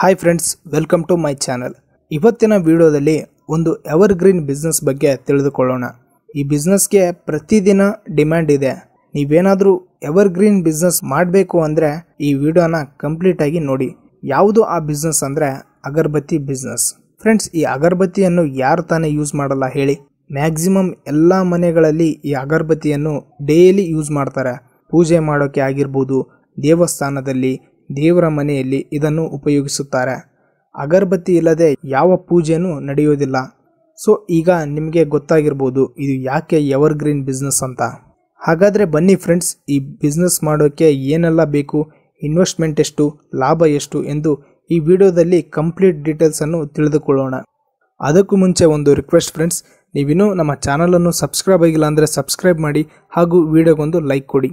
Hi friends welcome to my channel इवत्तिन वीडियोदल्लि ओंदु एवर्ग्रीन बिजनेस बग्गे ತಿಳಿದುಕೊಳ್ಳೋಣ। ಈ ಬಿಸಿನೆಸ್ಗೆ ಪ್ರತಿದಿನ ಡಿಮ್ಯಾಂಡ್ ಇದೆ। ನೀವೇನಾದರೂ ಎವರ್ಗ್ರೀನ್ ಬಿಸ್ನೆಸ್ ಮಾಡಬೇಕು ಅಂದ್ರೆ ಈ ವಿಡಿಯೋನ ಕಂಪ್ಲೀಟ್ ಆಗಿ ನೋಡಿ। ಯಾವುದು ಆ ಬಿಸ್ನೆಸ್ ಅಂದ್ರೆ ಅಗರಬತ್ತಿ ಬಿಸ್ನೆಸ್। ಫ್ರೆಂಡ್ಸ್ ಈ ಅಗರಬತ್ತಿಯನ್ನು ಯಾರು ತಾನೇ ಯೂಸ್ ಮಾಡಲ್ಲ ಹೇಳಿ? ಮ್ಯಾಕ್ಸಿಮಮ್ ಎಲ್ಲಾ ಮನೆಗಳಲ್ಲಿ ಈ ಅಗರಬತ್ತಿಯನ್ನು ಡೈಲಿ ಯೂಸ್ ಮಾಡ್ತಾರೆ। ಪೂಜೆ ಮಾಡೋಕೆ ಆಗಿರಬಹುದು, ದೇವಸ್ಥಾನದಲ್ಲಿ, ದೇವರ ಮನೆಯಲ್ಲಿ ಇದನ್ನು ಉಪಯೋಗಿಸುತ್ತಾರೆ। ಅಗರಬತ್ತಿ ಇಲ್ಲದೆ ಯಾವ ಪೂಜೆನೂ ನಡೆಯುವುದಿಲ್ಲ। ಸೋ ಈಗ ನಿಮಗೆ ಗೊತ್ತಾಗಿರಬಹುದು ಇದು ಯಾಕೆ ಎವರ್ಗ್ರೀನ್ ಬಿಸ್ನೆಸ್ ಅಂತ। ಹಾಗಾದ್ರೆ ಬನ್ನಿ ಫ್ರೆಂಡ್ಸ್, ಈ ಬಿಸ್ನೆಸ್ ಮಾಡೋಕೆ ಏನೆಲ್ಲ ಬೇಕು, ಇನ್ವೆಸ್ಟ್ಮೆಂಟ್ ಎಷ್ಟು, ಲಾಭ ಎಷ್ಟು ಎಂದು ಈ ವಿಡಿಯೋದಲ್ಲಿ ಕಂಪ್ಲೀಟ್ ಡೀಟೇಲ್ಸ್ ಅನ್ನು ತಿಳಿದುಕೊಳ್ಳೋಣ। ಅದಕ್ಕೂ ಮುಂಚೆ ಒಂದು ರಿಕ್ವೆಸ್ಟ್ ಫ್ರೆಂಡ್ಸ್, ನೀವಿನ್ನೂ ನಮ್ಮ ಚಾನೆಲ್ ಅನ್ನು ಸಬ್ಸ್ಕ್ರೈಬ್ ಆಗಿಲ್ಲ ಅಂದ್ರೆ ಸಬ್ಸ್ಕ್ರೈಬ್ ಮಾಡಿ ಹಾಗೂ ವಿಡಿಯೋಗೊಂದು ಲೈಕ್ ಕೊಡಿ।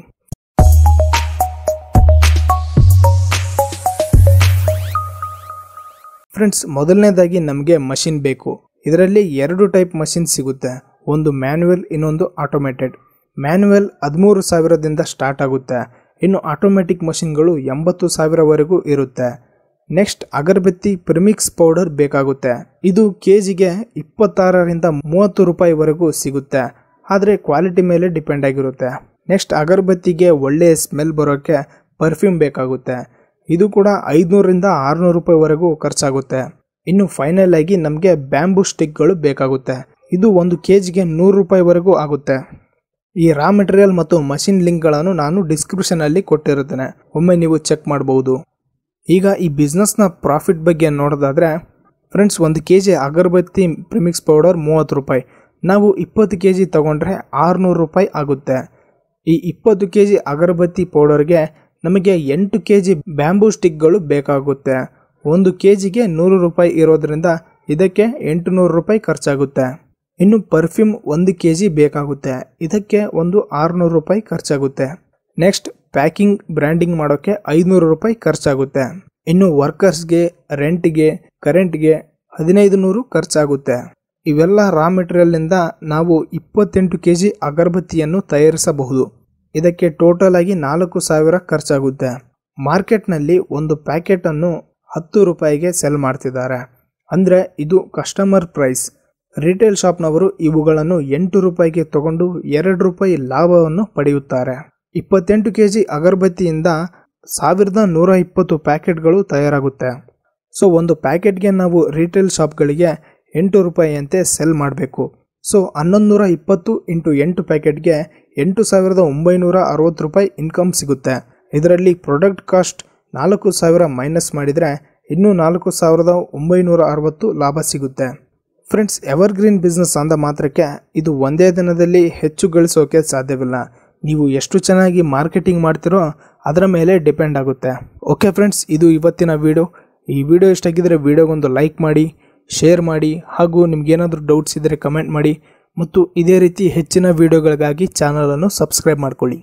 ಫ್ರೆಂಡ್ಸ್ ಮೊದಲನೇದಾಗಿ ನಮಗೆ ಮಷಿನ್ ಬೇಕು। ಇದರಲ್ಲಿ ಎರಡು ಟೈಪ್ ಮಷಿನ್ ಸಿಗುತ್ತೆ, ಒಂದು ಮ್ಯಾನ್ಯುವಲ್, ಇನ್ನೊಂದು ಆಟೋಮೇಟೆಡ್। ಮ್ಯಾನ್ಯುವಲ್ 13,000 ಸ್ಟಾರ್ಟ್ ಆಗುತ್ತೆ, ಇನ್ನು ಆಟೋಮ್ಯಾಟಿಕ್ ಮಷಿನ್ಗಳು 80,000ವರೆಗೂ ಇರುತ್ತೆ। ನೆಕ್ಸ್ಟ್ ಅಗರಬತ್ತಿ ಪ್ರಿಮಿಕ್ಸ್ ಪೌಡರ್ ಬೇಕಾಗುತ್ತೆ, ಇದು ಕೆಜಿಗೆ 26 ರಿಂದ 30 ರೂಪಾಯಿವರೆಗೂ ಸಿಗುತ್ತೆ, ಆದರೆ ಕ್ವಾಲಿಟಿ ಮೇಲೆ ಡಿಪೆಂಡ್ ಆಗಿರುತ್ತೆ। ನೆಕ್ಸ್ಟ್ ಅಗರಬತ್ತಿಗೆ ಒಳ್ಳೆಯ ಸ್ಮೆಲ್ ಬರೋಕ್ಕೆ ಪರ್ಫ್ಯೂಮ್ ಬೇಕಾಗುತ್ತೆ, ಇದು ಕೂಡ 500 ರಿಂದ 600 ರೂಪಾಯಿವರೆಗೂ ಖರ್ಚಾಗುತ್ತೆ। ಇನ್ನು ಫೈನಲ್ ಆಗಿ ನಮಗೆ ಬ್ಯಾಂಬೂ ಸ್ಟಿಕ್ಗಳು ಬೇಕಾಗುತ್ತೆ, ಇದು ಒಂದು ಕೆಜಿಗೆ 100 ರೂಪಾಯಿವರೆಗೂ ಆಗುತ್ತೆ। ಈ ರಾ ಮೆಟೀರಿಯಲ್ ಮತ್ತು ಮಷಿನ್ ಲಿಂಕ್ಗಳನ್ನು ನಾನು ಡಿಸ್ಕ್ರಿಪ್ಷನಲ್ಲಿ ಕೊಟ್ಟಿರುತ್ತೇನೆ, ಒಮ್ಮೆ ನೀವು ಚೆಕ್ ಮಾಡಬಹುದು। ಈಗ ಈ ಬಿಸ್ನೆಸ್ನ ಪ್ರಾಫಿಟ್ ಬಗ್ಗೆ ನೋಡೋದಾದರೆ ಫ್ರೆಂಡ್ಸ್, ಒಂದು K G agarbatti premix powder 30 ರೂಪಾಯಿ, ನಾವು 20 ಕೆಜಿ ತಗೊಂಡ್ರೆ 600 ರೂಪಾಯಿ ಆಗುತ್ತೆ। ಈ 20 ಕೆಜಿ ಅಗರಬತ್ತಿ ಪೌಡರ್ಗೆ ನಮಗೆ 8 ಕೆಜಿ ಬ್ಯಾಂಬೂ ಸ್ಟಿಕ್ಗಳು ಬೇಕಾಗುತ್ತೆ, ಒಂದು ಕೆಜಿಗೆ 100 ರೂಪಾಯಿ ಇರೋದ್ರಿಂದ ಇದಕ್ಕೆ 800 ರೂಪಾಯಿ ಖರ್ಚಾಗುತ್ತೆ। ಇನ್ನು ಪರ್ಫ್ಯೂಮ್ 1 ಕೆಜಿ ಬೇಕಾಗುತ್ತೆ, ಇದಕ್ಕೆ ಒಂದು 600 ರೂಪಾಯಿ ಖರ್ಚಾಗುತ್ತೆ। ನೆಕ್ಸ್ಟ್ ಪ್ಯಾಕಿಂಗ್ ಬ್ರ್ಯಾಂಡಿಂಗ್ ಮಾಡೋಕ್ಕೆ 500 ರೂಪಾಯಿ ಖರ್ಚಾಗುತ್ತೆ। ಇನ್ನು ವರ್ಕರ್ಸ್ಗೆ, ರೆಂಟ್ಗೆ, ಕರೆಂಟ್ಗೆ 1500 ಖರ್ಚಾಗುತ್ತೆ। ಇವೆಲ್ಲ ರಾ ಮೆಟೀರಿಯಲ್ನಿಂದ ನಾವು 28 ಕೆಜಿ ಅಗರಬತ್ತಿಯನ್ನು ತಯಾರಿಸಬಹುದು, ಇದಕ್ಕೆ ಟೋಟಲ್ ಆಗಿ 4,000 ಖರ್ಚಾಗುತ್ತೆ। ಮಾರ್ಕೆಟ್ನಲ್ಲಿ ಒಂದು ಪ್ಯಾಕೆಟನ್ನು 10 ರೂಪಾಯಿಗೆ ಸೆಲ್ ಮಾಡ್ತಿದ್ದಾರೆ, ಅಂದರೆ ಇದು ಕಸ್ಟಮರ್ ಪ್ರೈಸ್। ರಿಟೇಲ್ ಶಾಪ್ನವರು ಇವುಗಳನ್ನು 8 ರೂಪಾಯಿಗೆ ತಗೊಂಡು 2 ರೂಪಾಯಿ ಲಾಭವನ್ನು ಪಡೆಯುತ್ತಾರೆ। 28 ಕೆಜಿ ಅಗರಬತ್ತಿಯಿಂದ 1120 ಪ್ಯಾಕೆಟ್ಗಳು ತಯಾರಾಗುತ್ತೆ। ಸೊ ಒಂದು ಪ್ಯಾಕೆಟ್ಗೆ ನಾವು ರಿಟೇಲ್ ಶಾಪ್ಗಳಿಗೆ 8 ರೂಪಾಯಿಯಂತೆ ಸೆಲ್ ಮಾಡಬೇಕು। ಸೊ 1120 × 8 ಪ್ಯಾಕೆಟ್ಗೆ 8,960 ರೂಪಾಯಿ ಇನ್ಕಮ್ ಸಿಗುತ್ತೆ। ಇದರಲ್ಲಿ ಪ್ರಾಡಕ್ಟ್ ಕಾಸ್ಟ್ 4,000 ಮೈನಸ್ ಮಾಡಿದರೆ ಇನ್ನೂ 4,960 ಲಾಭ ಸಿಗುತ್ತೆ। ಫ್ರೆಂಡ್ಸ್ ಎವರ್ಗ್ರೀನ್ ಬಿಸ್ನೆಸ್ ಅಂದ ಮಾತ್ರಕ್ಕೆ ಇದು ಒಂದೇ ದಿನದಲ್ಲಿ ಹೆಚ್ಚು ಗಳಿಸೋಕೆ ಸಾಧ್ಯವಿಲ್ಲ, ನೀವು ಎಷ್ಟು ಚೆನ್ನಾಗಿ ಮಾರ್ಕೆಟಿಂಗ್ ಮಾಡ್ತಿರೋ ಅದರ ಮೇಲೆ ಡಿಪೆಂಡ್ ಆಗುತ್ತೆ। ಓಕೆ ಫ್ರೆಂಡ್ಸ್, ಇದು ಇವತ್ತಿನ ವಿಡಿಯೋ। ಈ ವಿಡಿಯೋ ಇಷ್ಟಾಗಿದ್ದರೆ ವಿಡಿಯೋಗೊಂದು ಲೈಕ್ ಮಾಡಿ, ಶೇರ್ ಮಾಡಿ ಹಾಗೂ ನಿಮಗೇನಾದರೂ ಡೌಟ್ಸ್ ಇದ್ದರೆ ಕಮೆಂಟ್ ಮಾಡಿ ಮತ್ತು ಇದೇ ರೀತಿ ಹೆಚ್ಚಿನ ವಿಡಿಯೋಗಳಿಗಾಗಿ ಚಾನಲನ್ನು ಸಬ್ಸ್ಕ್ರೈಬ್ ಮಾಡಿಕೊಳ್ಳಿ।